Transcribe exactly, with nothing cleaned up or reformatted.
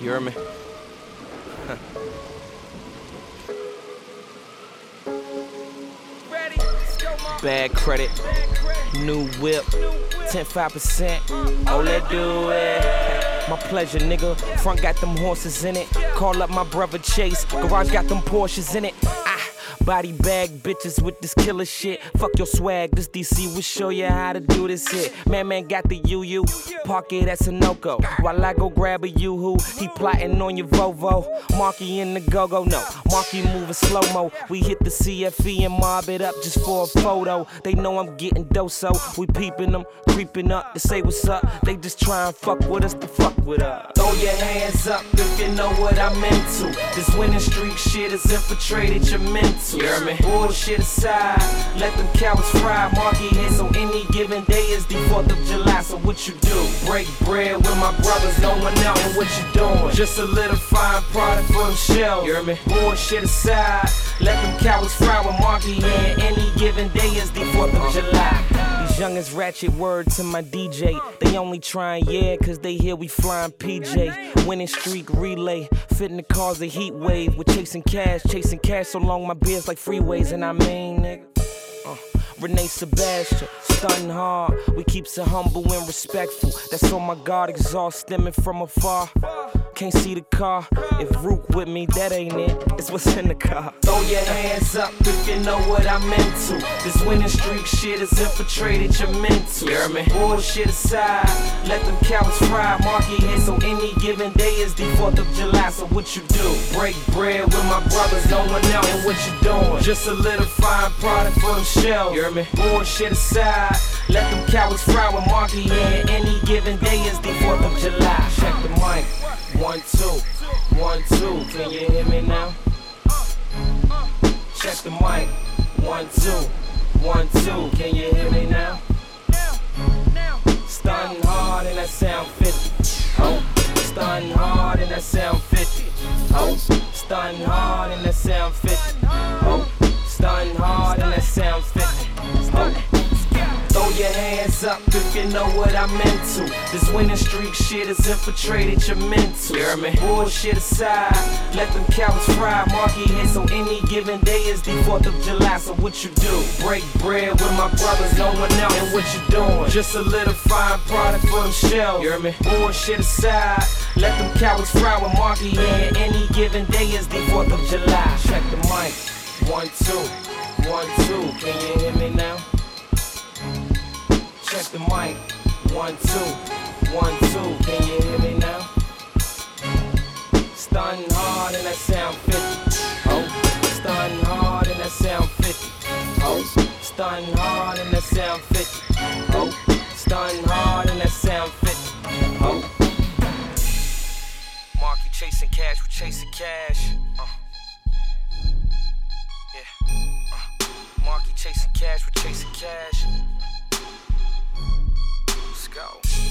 You're me. Bad credit, new whip, ten five percent. Oh, let's do it. My pleasure, nigga. Front got them horses in it. Call up my brother Chase. Garage got them Porsches in it. Ah, body bag bitches with this killer shit. Fuck your swag. This D C will show you how to do this shit. Man, man got the Yoohoo. Park it at Sunoco. While I go grab a Yoohoo, he plotting on your Volvo. Marky in the go-go, no. Marky moving slow-mo. We hit the C F E and mob it up just for a photo. They know I'm getting doso. We peeping them, creeping up to say what's up. They just try and fuck with us to fuck with us. Throw your hands up if you know what I'm into. This winning streak shit has infiltrated your mental. Bullshit aside, let them cowards fry. Marky here, so any given day is the fourth of July. So what you do? Break bread with my brothers, no one out on what you doing. Just a little fine product for them shells. Bullshit aside, let them cowards fry with Marky here. Any given day is the fourth of July. These youngins ratchet, word to my D J. They only trying, yeah, cause they hear we flying P J. Winning streak relay, fitting the cars a heat wave. We're chasing cash, chasing cash so long my beard's like freeways. And I mean, nigga. Uh. Renee Sebastian, stuntin' hard. We keeps it humble and respectful. That's on my guard, exhaust stemming from afar. Can't see the car. If Rook with me, that ain't it. It's what's in the car. Throw your hands up if you know what I'm into. This winning streak shit has infiltrated your mental. Bullshit aside, let them cowards fry. Marky here, so any given day is the fourth of July. So what you do? Break bread with my brothers, no one out and what you doing? Just a little fine product for them shells. Bullshit aside, let them cowards fry with Marky here. Any given day is the fourth of July. Check the mic. One, two, one, two. Can you hear me now? Check the mic. One, two, one, two. Can you hear me now? Stuntin' hard and I sound fifty. Oh, stuntin' hard and I sound fifty. Oh, stuntin' hard and I sound fifty. Oh, stuntin' hard and I sound fifty. Throw your hands up if you know what I'm into. This winning streak shit has infiltrated your mental. Bullshit aside, let them cowards fry. Marky here, so any given day is the fourth of July. So what you do? Break bread with my brothers, no one out and what you doing? Just a little fine product for them shells. Bullshit aside, let them cowards fry with Marky here. Any given day is the fourth of July. Check the mic. One, two. One, two, can you hear me now? Check the mic. One, two, one, two, can you hear me now? Stuntin' hard and I sound fifty. Oh, stuntin' hard and I sound fifty. Oh, stuntin' hard and I sound fifty. Oh, stuntin' hard and I sound fifty. Oh, Marky chasing cash, we chasing cash. Uh. Chasing cash, we're chasing cash. Let's go.